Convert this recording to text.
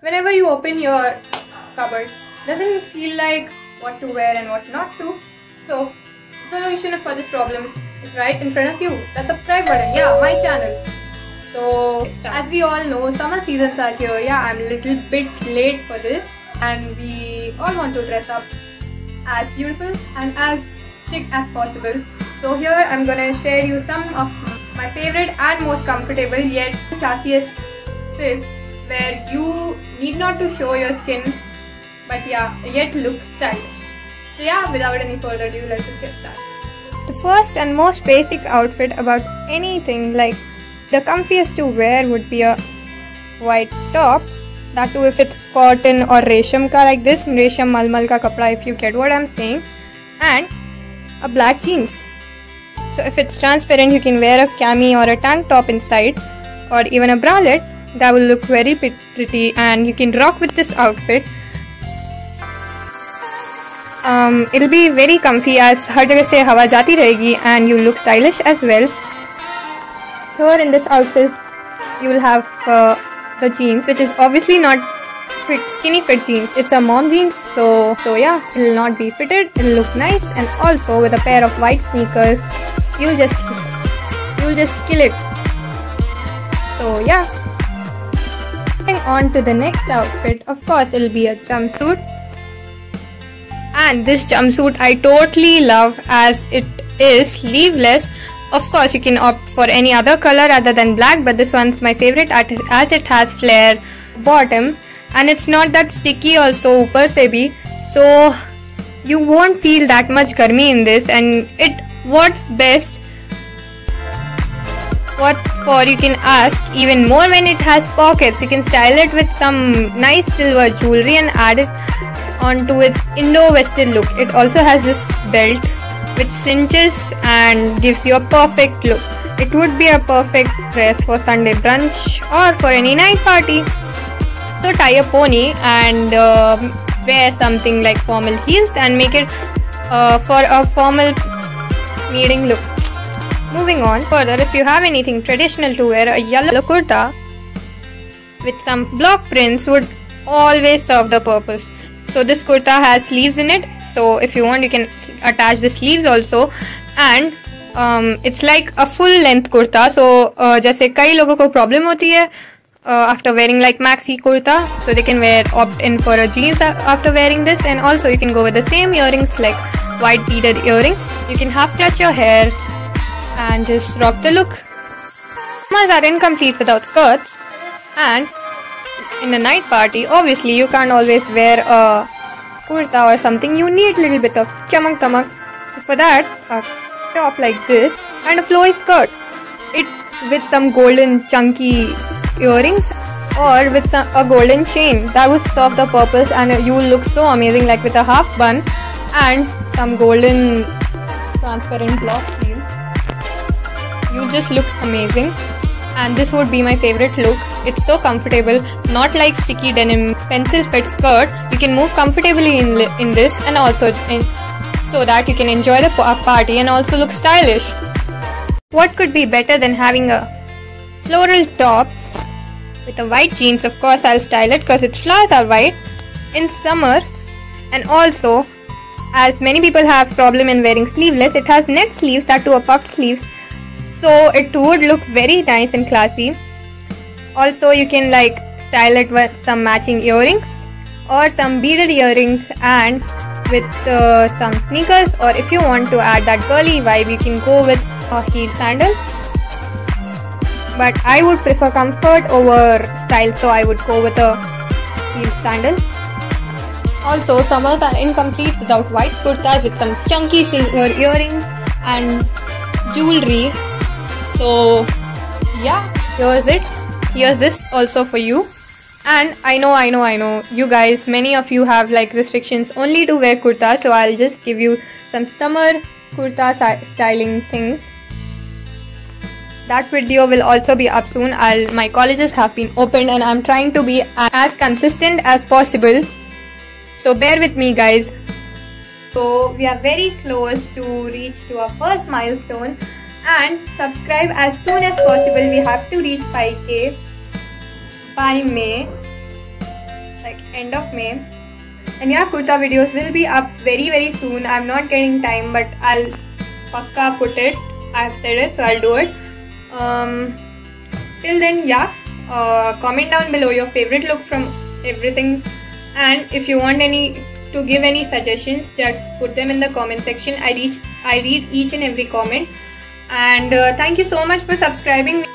whenever you open your cupboard, doesn't feel like what to wear and what not to. So the solution for this problem is right in front of you, the subscribe button, yeah, my channel. So as we all know, summer seasons are here. Yeah, I'm a little bit late for this, and we all want to dress up as beautiful and as chic as possible. So here I'm gonna share you some of my favorite and most comfortable yet classiest tips where you need not to show your skin, but yeah, yet look stylish. So yeah, without any further ado, let's just get started. The first and most basic outfit about anything, like the comfiest to wear would be a white top. That too if it's cotton or resham ka, like this, resham malmal ka kapda, if you get what I'm saying. And a black jeans. So if it's transparent, you can wear a cami or a tank top inside, or even a bralette. That will look very pretty, and you can rock with this outfit. It'll be very comfy as har jagah se hawa jati rahegi, and you look stylish as well. Here in this outfit, you will have the jeans, which is obviously not skinny fit jeans. It's a mom jeans, so yeah, it'll not be fitted. It'll look nice, and also with a pair of white sneakers, you'll just kill it. So yeah. Moving on to the next outfit, of course, it'll be a jumpsuit. And this jumpsuit I totally love as it is sleeveless. Of course, you can opt for any other color other than black, but this one's my favorite as it has flare bottom, and it's not that sticky also upar se bhi, so you won't feel that much garmi in this, and it works best. What for, you can ask even more when it has pockets. You can style it with some nice silver jewelry and add it onto its Indo-Western look. It also has this belt which cinches and gives you a perfect look. It would be a perfect dress for Sunday brunch or for any night party. So tie a pony and wear something like formal heels and make it for a formal meeting look. Moving on further, if you have anything traditional to wear, a yellow kurta with some block prints would always serve the purpose. So this kurta has sleeves in it. So if you want, you can attach the sleeves also, and it's like a full length kurta. So jaise kai logo ko problem hoti hai after wearing like maxi kurta, so they can opt in for a jeans after wearing this. And also you can go with the same earrings, like white beaded earrings. You can half clutch your hair and just rock the look. Pajamas are incomplete without skirts, and in a night party, obviously you can't always wear a kurta or something. You need a little bit of chamak tamak. So for that, a top like this and a flowy skirt, it with some golden chunky earrings or with a golden chain, that would serve the purpose, and you will look so amazing, like with a half bun and some golden transparent block heels. You'll just look amazing, and this would be my favorite look. It's so comfortable, not like sticky denim pencil fit skirt. You can move comfortably in this, and also so that you can enjoy the party and also look stylish. What could be better than having a floral top with a white jeans? Of course, I'll style it because its flowers are white in summer, and also as many people have problem in wearing sleeveless, it has net sleeves, that too are puffed sleeves, so it would look very nice and classy. Also, you can like style it with some matching earrings or some beaded earrings, and with some sneakers, or if you want to add that girly vibe, you can go with a heel sandal. But I would prefer comfort over style, so I would go with a heel sandal. Also, summers are incomplete without white kurtas with some chunky silver earrings and jewelry. So yeah, here's it. Here's this also for you. And I know you guys, many of you have like restrictions only to wear kurta, so I'll just give you some summer kurta styling things. That video will also be up soon. My colleges have been opened, and I'm trying to be as consistent as possible, so bear with me guys. So we are very close to reach to our first milestone, and subscribe as soon as possible. We have to reach 5K by May, like end of May. And yeah, kurta videos will be up very soon. I'm not getting time, but I'll pakka put it. I've said it, so I'll do it. Till then, yeah, comment down below your favorite look from everything, and if you want any to give any suggestions, just put them in the comment section. I read each and every comment. And thank you so much for subscribing.